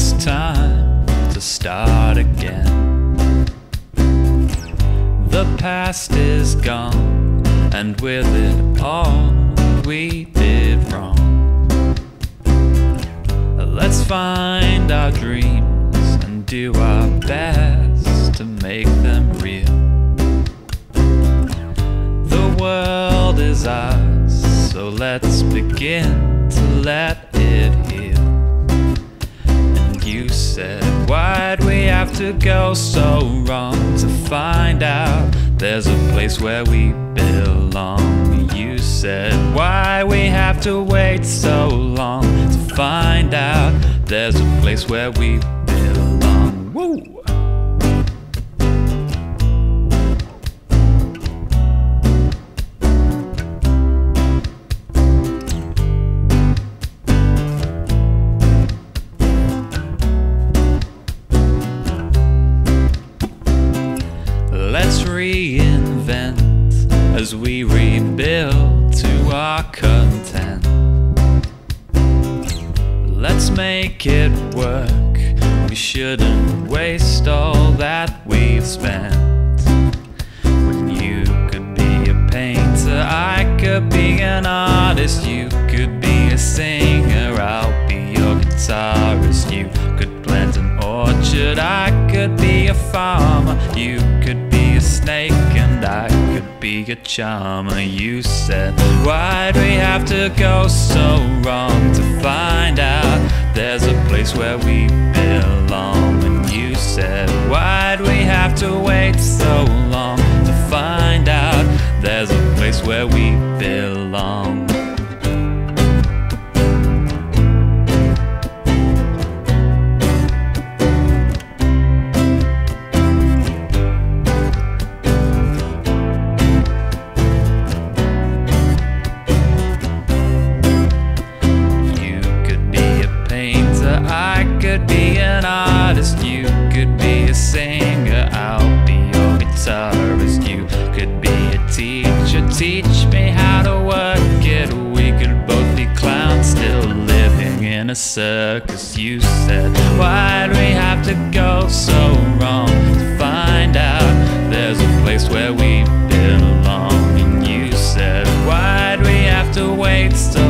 it's time to start again. The past is gone, and with it all we did wrong. Let's find our dreams and do our best to make them real. The world is ours, so let's begin to let it heal. And you said, why'd we have to go so wrong to find out there's a place where we belong? You said, why we have to wait so long to find out there's a place where we belong. Woo! Let's reinvent as we rebuild to our content. Let's make it work. We shouldn't waste all that we've spent. When you could be a painter, I could be an artist. You could be a singer, I'll be your guitarist. You could plant an orchard, I could be a farmer. You could a snake and I could be a charmer. You said, why'd we have to go so wrong to find out there's a place where we belong? And you said, why'd we have to wait so long to find out there's a place where we belong? I could be an artist, you could be a singer, I'll be your guitarist. You could be a teacher, teach me how to work it. We could both be clowns still living in a circus. You said, why'd we have to go so wrong to find out there's a place where we belong? And you said, why'd we have to wait so